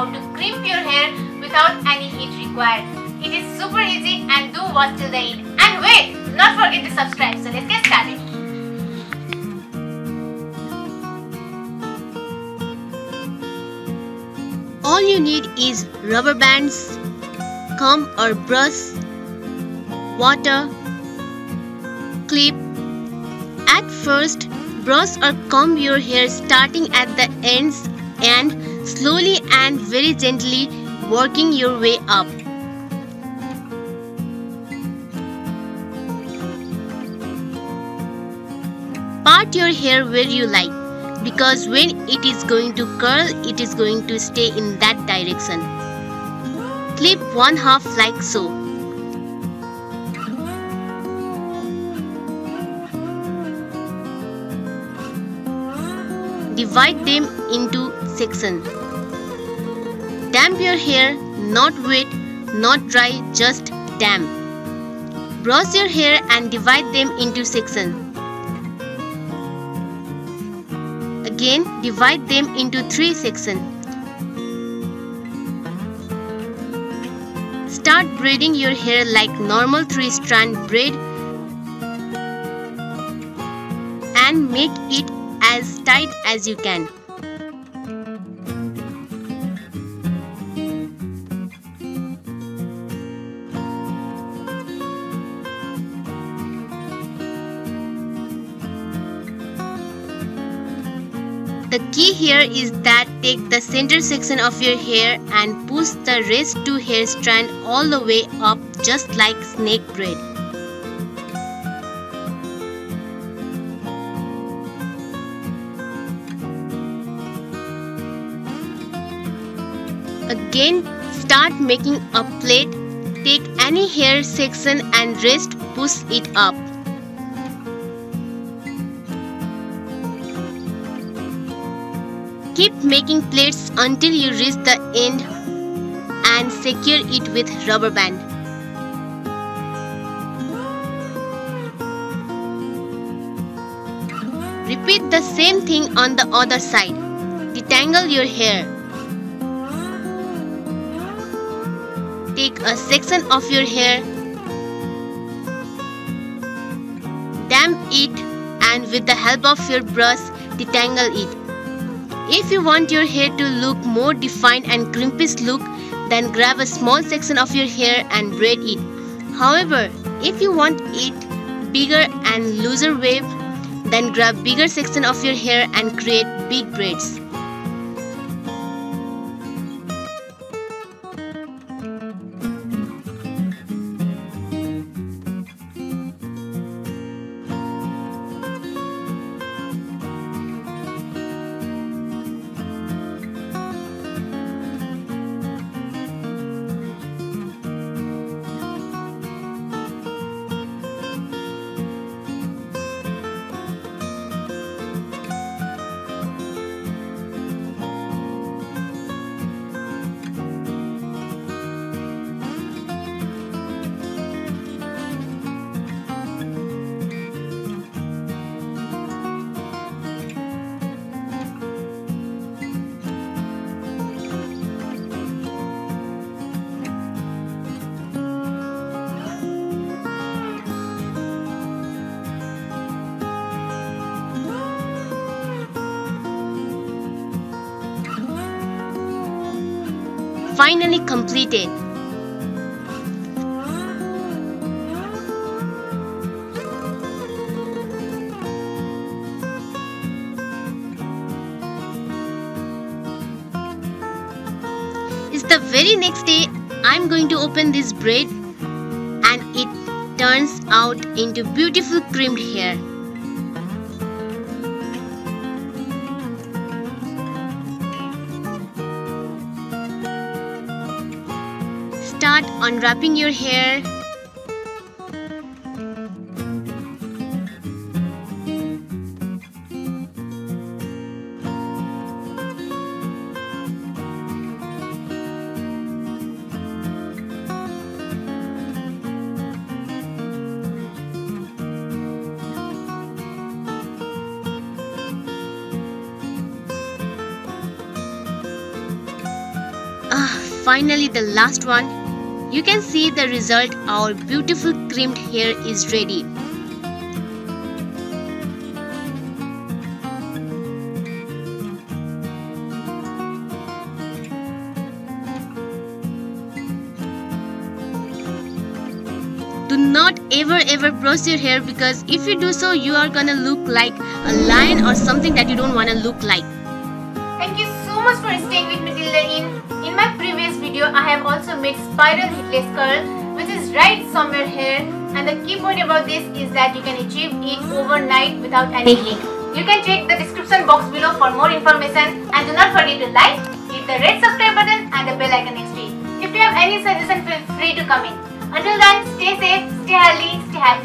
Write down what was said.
how to crimp your hair without any heat required. It is super easy and do watch till the end. And wait, do not forget to subscribe. So let's get started. All you need is rubber bands, comb or brush, water, clip. At first, brush or comb your hair starting at the ends and slowly and very gently working your way up. Part your hair where you like, because when it is going to curl, it is going to stay in that direction. Clip one half like so. Divide them into sections. Damp your hair, not wet, not dry, just damp. Brush your hair and divide them into sections. Again, divide them into 3 sections. Start braiding your hair like normal 3-strand braid and make it as tight as you can. The key here is that take the center section of your hair and push the rest 2 hair strands all the way up, just like snake braid. Again, start making a plait. Take any hair section and rest, push it up. Keep making plaits until you reach the end and secure it with rubber band. Repeat the same thing on the other side. Detangle your hair. Take a section of your hair, damp it, and with the help of your brush, detangle it. If you want your hair to look more defined and crimpish look, then grab a small section of your hair and braid it. However, if you want it bigger and looser wave, then grab bigger section of your hair and create big braids. Finally completed. It's the very next day. I'm going to open this braid and it turns out into beautiful crimped hair. Start unwrapping your hair. Finally the last one. You can see the result. Our beautiful creamed hair is ready. Do not ever brush your hair, because if you do so, you are gonna look like a lion or something that you don't wanna look like. Thank you so much for staying with me till the end. In my previous video, I have also made spiral headless curl, which is right somewhere here, and the key point about this is that you can achieve it overnight without any heat. You can check the description box below for more information, and do not forget to like, hit the red subscribe button and the bell icon next to it. If you have any suggestion, feel free to comment. Until then, stay safe, stay healthy, stay happy.